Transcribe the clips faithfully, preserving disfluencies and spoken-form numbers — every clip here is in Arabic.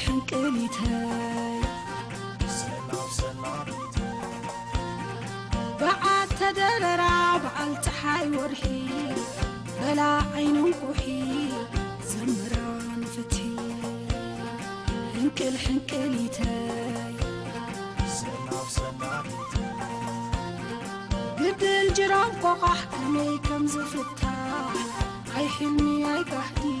الحن كليتها سلام سلام بعد تدرر بعل تحاي ورحي بلا عين وحي زمران فتي حنك الحن كليتها سلام سلام قد الجرام قح كمي كم زفتها عي حلمي عي قحدي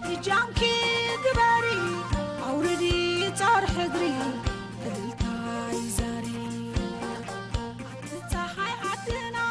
بجامكي دبري عوردي تار حقري بدلتاي زاري عدتحي عدنا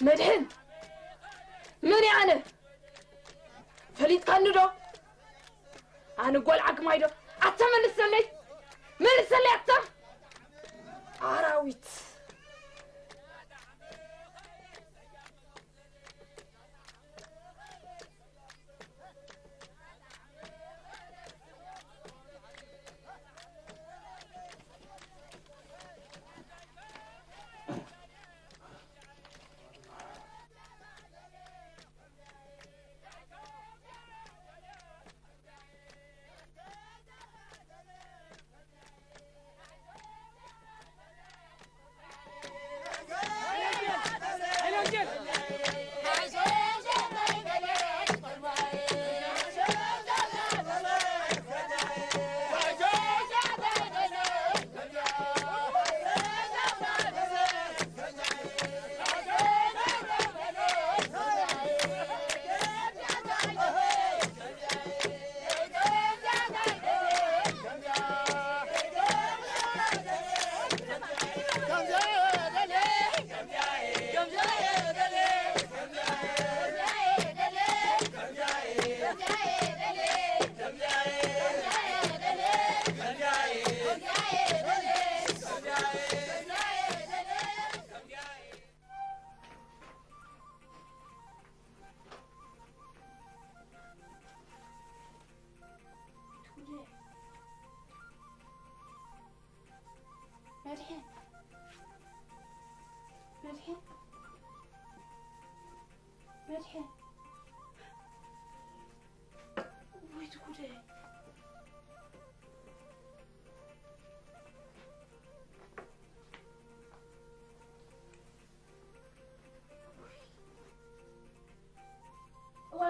مدحن مني أنا فليت كانو دو أنا قول عقم هيدو أتا من السلي من السلي أتا عراويت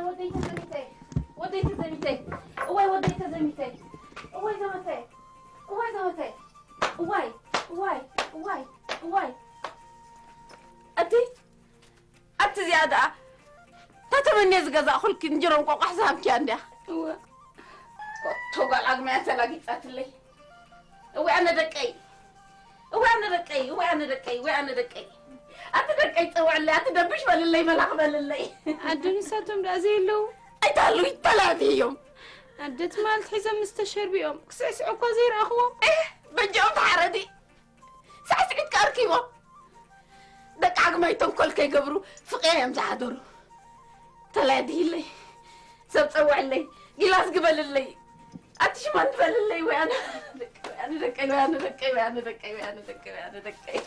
وديت زميتي وديت زميتي اوي وديت زميتي اوي زميتي هذا تتمنى زغزا خلك نجرم قوق حساب كانده هو توغال اغمايا سلاغي قتلي هو انا دقي هو انا دقي هو انا دقي هو انا دقي انت دقي توعلي اتدبش بالله ملح بالله عدوني ساتم دازيلو ايتالو يتلاتيهم عدت مالت حزم مستشير بيوم كسسعو كوزير اخوه ايه بنجاوب حردي ساسكت كاركيوه دك عقمي تنقل كي قبرو فقيه يمزح دورو تلادي لي سبسوع لي جلاس قبل اللي أتش ما نبل اللي وأنا وأنا ذكي وأنا ذكي وأنا ذكي وأنا ذكي وأنا ذكي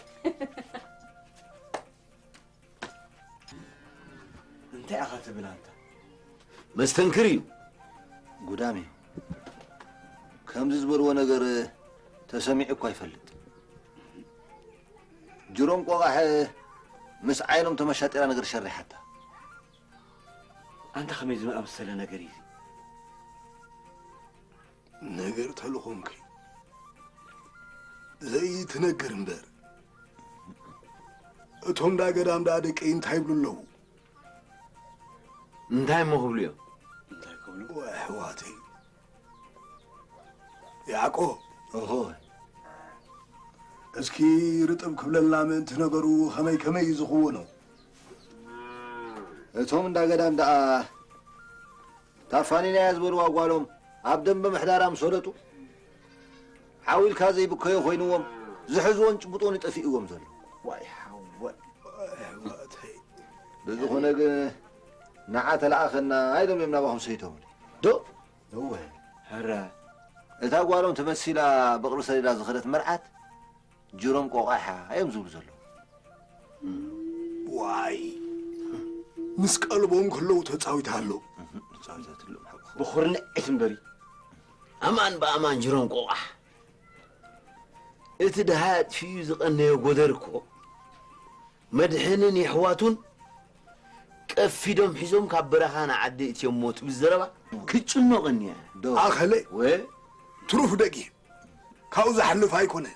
أنت أخذت بلانتا بس تنكريو قدامي كم زبر وأنا قر تسمعك ويفلت جروم قواها مس عينهم تمشت إلى نقر شر حتى أنت خميز ما أمسل نقريزي نقرت هلوخونك زي تنقر مدار أتهم دا قدام دادك إين تايبلو اللو انتاي مو قبليو انتاي قبلو أحواتي يعقوب أهو اسكي رتب قبل اللامن تنقرو خمي كمي يزخونه اتهم انداقدام دقا تافانين يزبرو اقوالهم عبدن بمحدارام صورتو حاول كازي بكيو خينوهم زحزوان جبطون يتفئوهم زلو واي حوال واتحي بذخونك نعات الاخرنا ايضم يمنابهم سيتوني دو هو هرا اتا اقوالهم تمثيلا بقرو سريلا زخرت مرعات جروم قوقاحا ايوم زول زلو واي مسكالو بهم كلو تساوي تهلو تساوي تهلو بخورن اسم بري امان بامان جروم قوقاح اتدهات في زقنه غدركو مدحنن يحواتون قفيدم حيزوم كبرهانا عدي اتيم موت بزربا كچنو قنيا اخلي و تروف دقي كاوز حلف هايكونه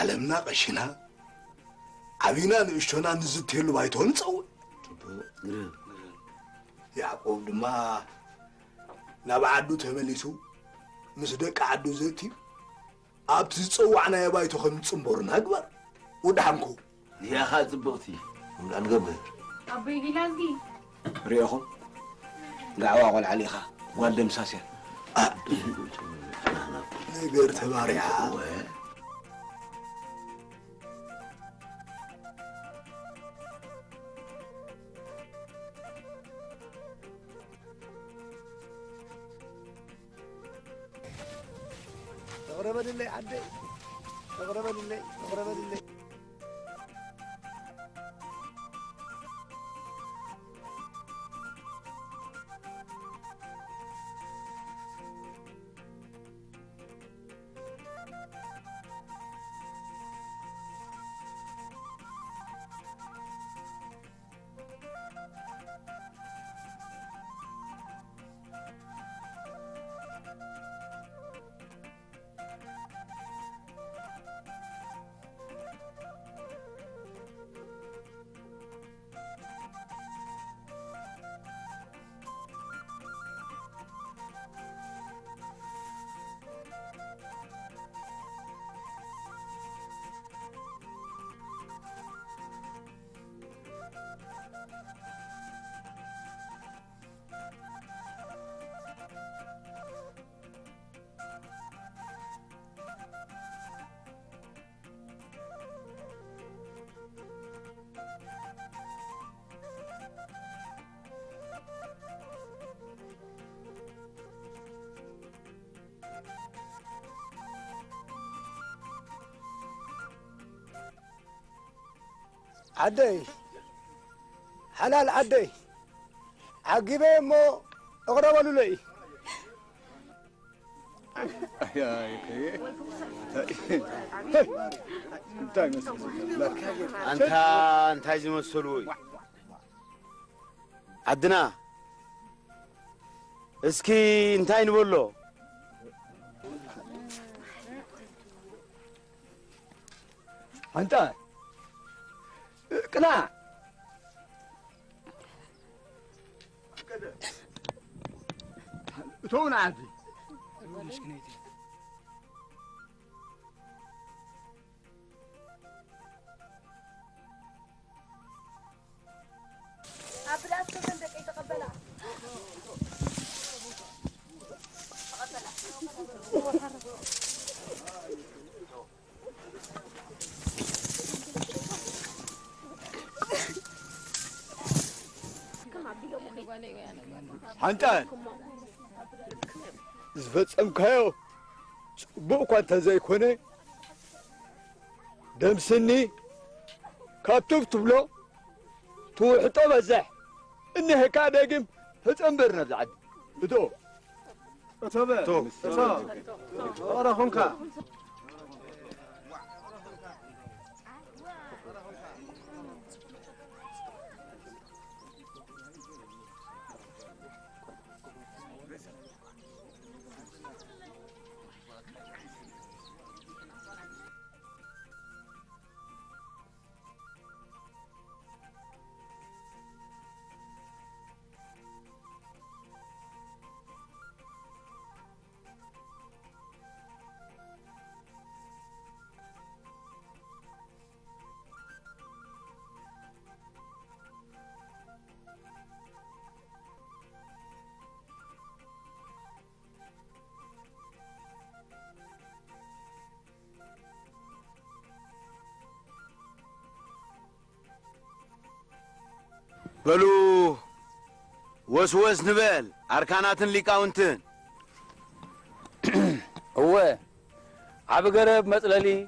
علمنا قشنا عبينا نشونا نزتيلو بايتون صو يعقوب دما نبعدو تمليسو مسدق عدو زتي ابت صوعنا يا بايتو خم صمبرنا اكبر ودحنكو يا خازبوتي انغبر ابي جلازي ريحو دعوا قال عليها وادم ساسيا نغير تباريها غربت اللي عدي غربت اللي غربت اللي عدي حلال عدي عجيبه مو اقرب له لي يا اخي انت انت عايزين مسلوي عدنا اسكي انت نقول له انت قناع كده تونا عادي ليش كنيتي ابدا استنى بدك يتقبلها حنتان زفتمكاو بوكو انت زي كوني دمسني كاتبت بلو تو حتى بزح اني هكا داقم هتنبرنا العد بدو تمام تمام ورا هونكا بلو وسوس نبال أركانات ليكاونتن هو عب قرب مثللي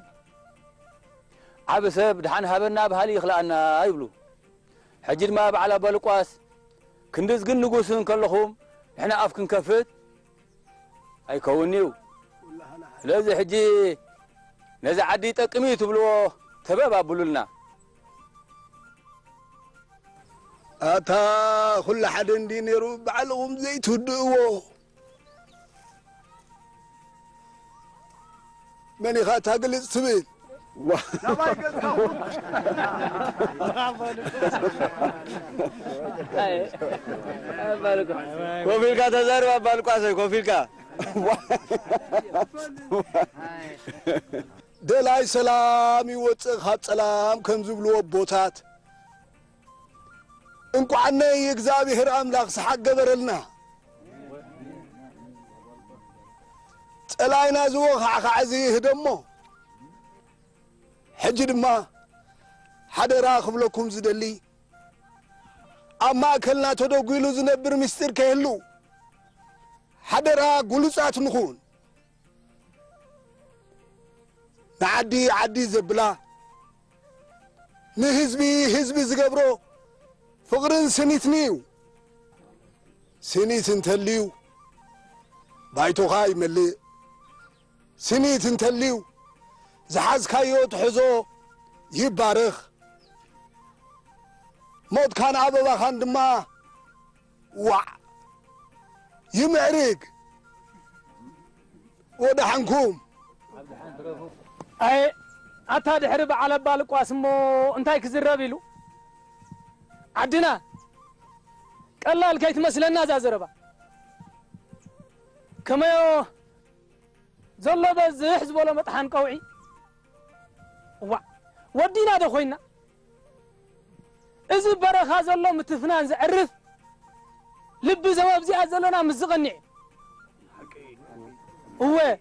عب سب دحن هبنا بهالي خلقنا يبلو حجر ما بعلى بالقواس كندز قن نقوسن كلهم إحنا أفكن كفت أي كونيو لازم حجي نزع عدي تقميت بلو تباب بلولنا أتا كل حد دينيرو بعلهم زيت هدوه من يخاط هقل السبيل كوفيلكا تزار بالكواسي كوفيلكا دلاي سلام يوتسخ هات سلام كم زبلو بوتات انكو عني يكزابير املاك صحق قبرلنا تلاينا زوخ عخ عزيه دمو حج دما حدا راخب لكم زدلي اما كلنا تدوغيلو زنبر مستر كيلو حدا را غلصات نكون تعدي عدي زبلا نهزبي حزبي زغبرو فقرن سنيتنيو سنيت انتليو بايتو خاي ملي سنيت انتليو زحاز كايوت حزو يبارخ موت كان عبوا خندما وع يمعريق ودا حنكوم اي اتا دحرب على بالك واسمو انتاي كزرابيلو عدنا قلال كيت مسلنا زازربا كما يو زلو بز حزب ولا مطحن قوعي وا ودينا ده خوينا اذ برخا زلو متفنان زعرف لب زواب زي ازلونا مزقني هو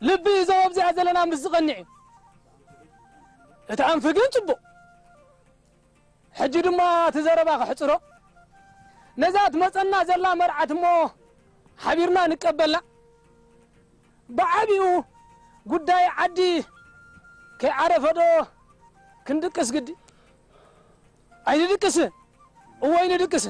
لب زواب زي ازلونا مزقني اتعم فقن تبو حجي ما تزربا حصرو نزات مصنا زلا مرعت مو حبيرنا نقبلنا بعبيو قداي عدي كعرفدو كندكس قدي عين دكس هو عين دكس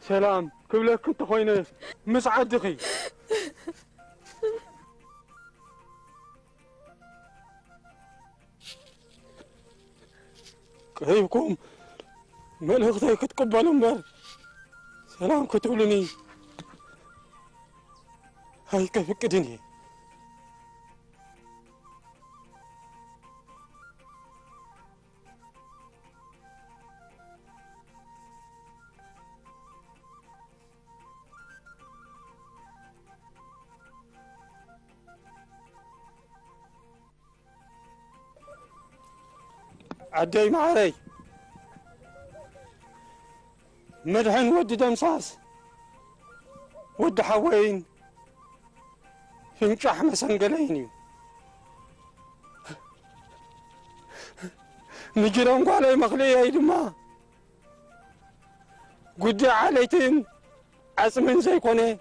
سلام كبلك كنت خوينا مسعد دخي كيفكم مال اختي كتقبل امبار سلام كتقولني هاي كيفك دني عدي معاري مدحن ود دمصاص ود حوين فنجح مسنقليني نجرونك علي مخليه هاي دما قدي عليتين عسمن زي كوني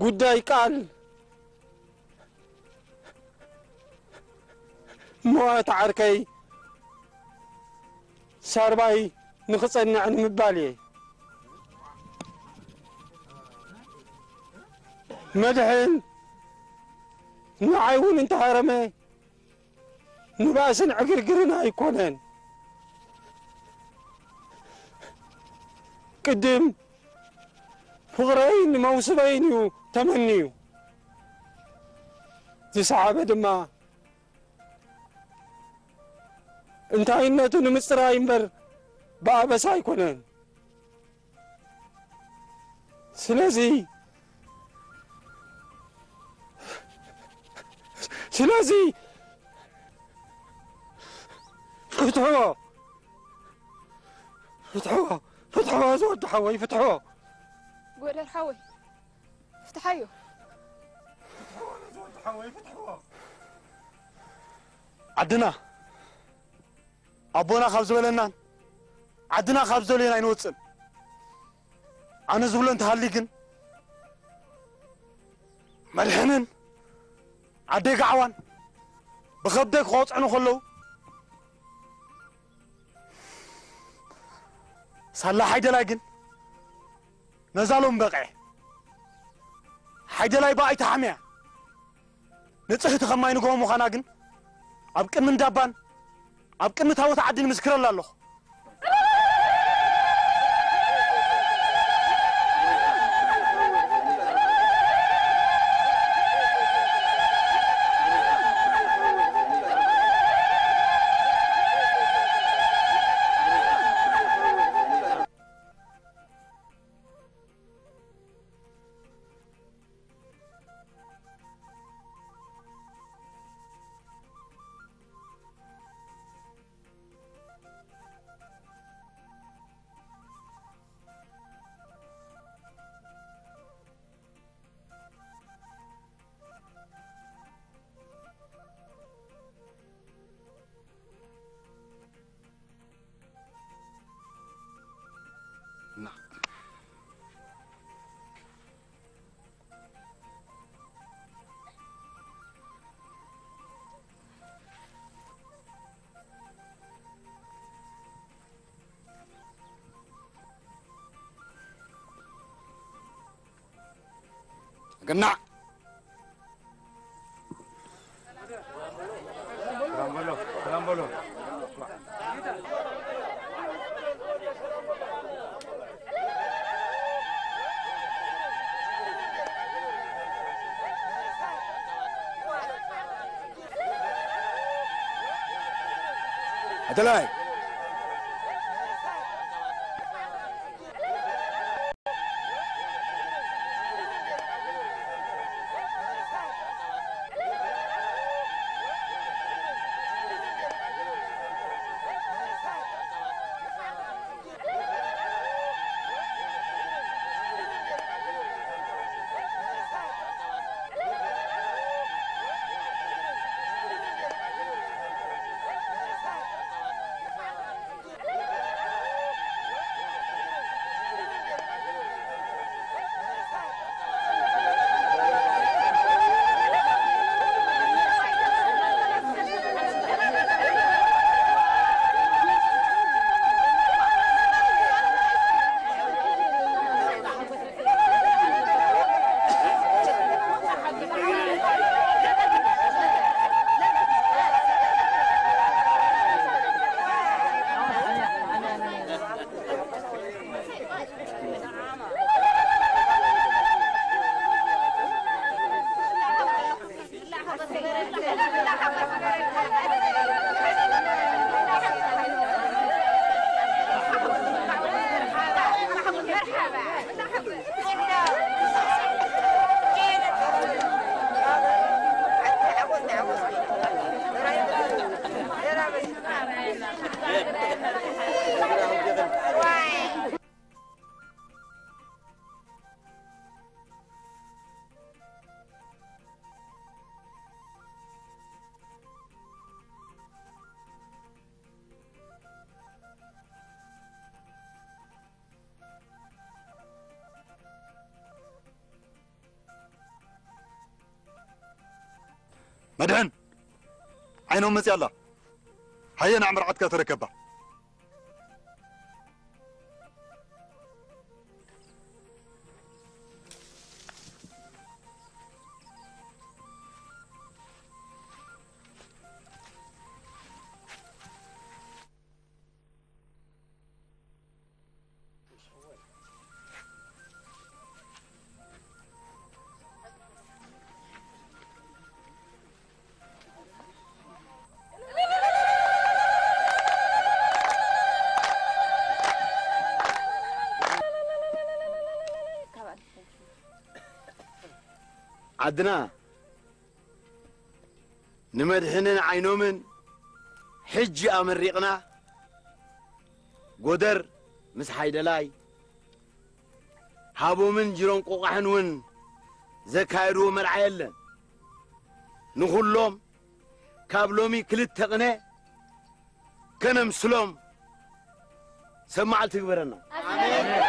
قدي قال موت عركي صار باي نخصني عن مبالي مدحن نعاون انت هرمي نباسن عقرقرنا يكونن قدم فقرين موسبين وتمنيو تسعة بدما انت عينتون مصراي مبر بابس ايكونن سلازي سلازي فتحوها فتحوها فتحوها زود حوي فتحوها قول الحوي افتحيو فتحوها زود حوي فتحوها عدنا أبونا خبز ولنا عدنا خبز ولنا ينوصل أنا زولن تهليكن ملحنن عديك عوان بخبدك خوص عنو خلو صلى حاجة لكن نزالهم بقع حاجة لاي باقي تحميع نتصحي تخماي نقوم وخناقن أبقى من دابان أبقى نتهوت عدين مسكر الله له قناع سلام بلو سلام بلو أدلاي مدهن عينهم مزي الله هيا نعم رعتك تركبها عدنا نمدحنن عينومن حج أمريقنا قدر مسحي دلاي هابو من جرون قوقحنون زكايرو مرعيلن نخلهم كابلومي كل التقنة كنم سلوم سمع التكبرنا آمين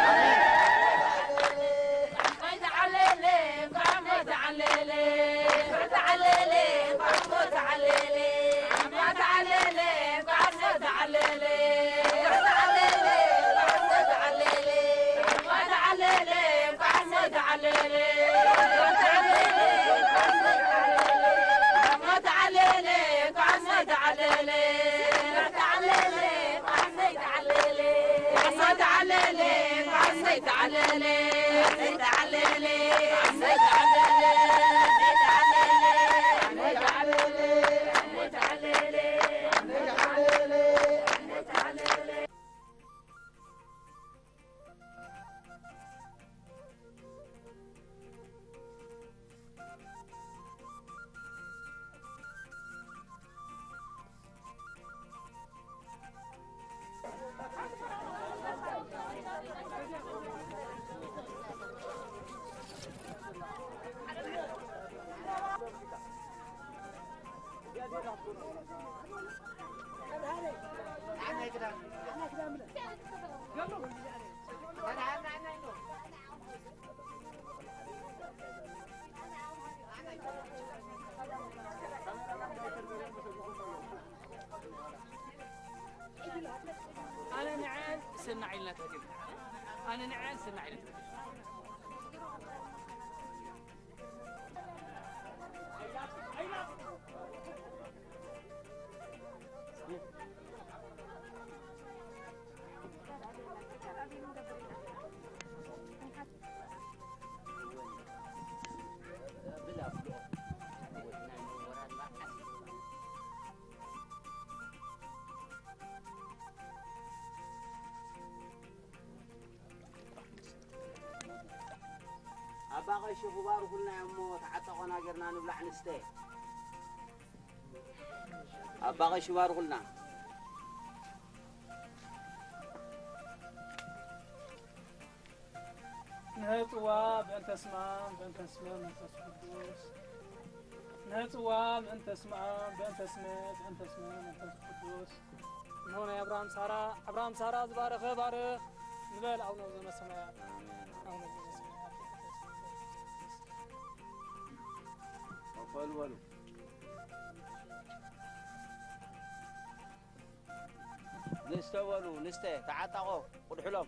باقي شوف بارو كلنا يموت حتى قناجرنا نبلع نستي باقي شوف بارو كلنا نهتوا بأن تسمع بأن تسمع بأن تسمع نهتوا بأن تسمع بأن تسمع بأن تسمع بأن تسمع من هنا يا إبراهيم سارة إبراهيم سارة بارخ بارخ نبل أو نوزن السماء أو نوزن والو نستولو نسته تعتقوا قدحلهم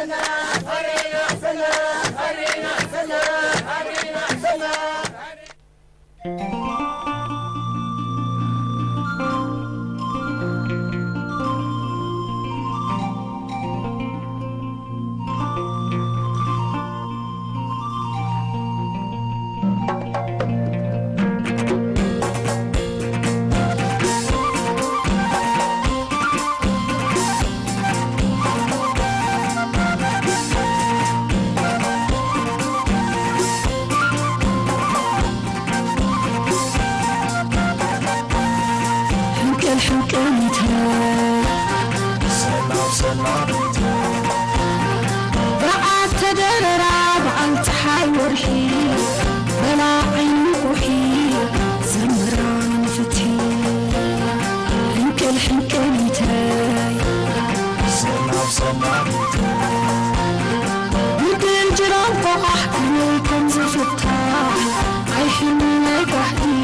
Nah. رأت تدرب أنت حيورحي بلا عين وحي زمران فتحي حنكل حنكل تاي مدل جرام فقح كليكم زفتاح عيحن لك وحدي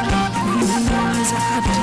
من عز عبدي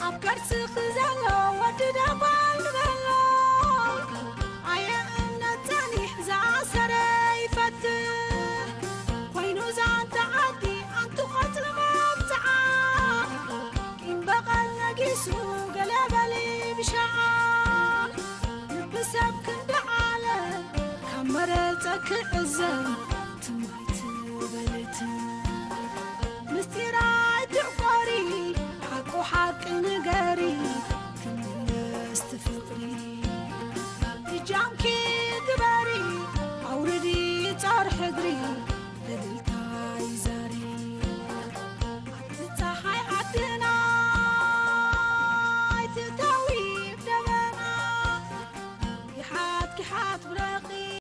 أبكرت خزالو ودد أبال بلو أيا أمنا تاني حزا عسري فتح وينو زعن تعدي أنتو قتل مبتعا كين بقى نقيسو قلب لي بشعا نبسب كند عالم كمرتك عزم تميت وبلت مستيراي تعقري حقو حق نقري كن استفقري جامكي دبري عوردي تار حقري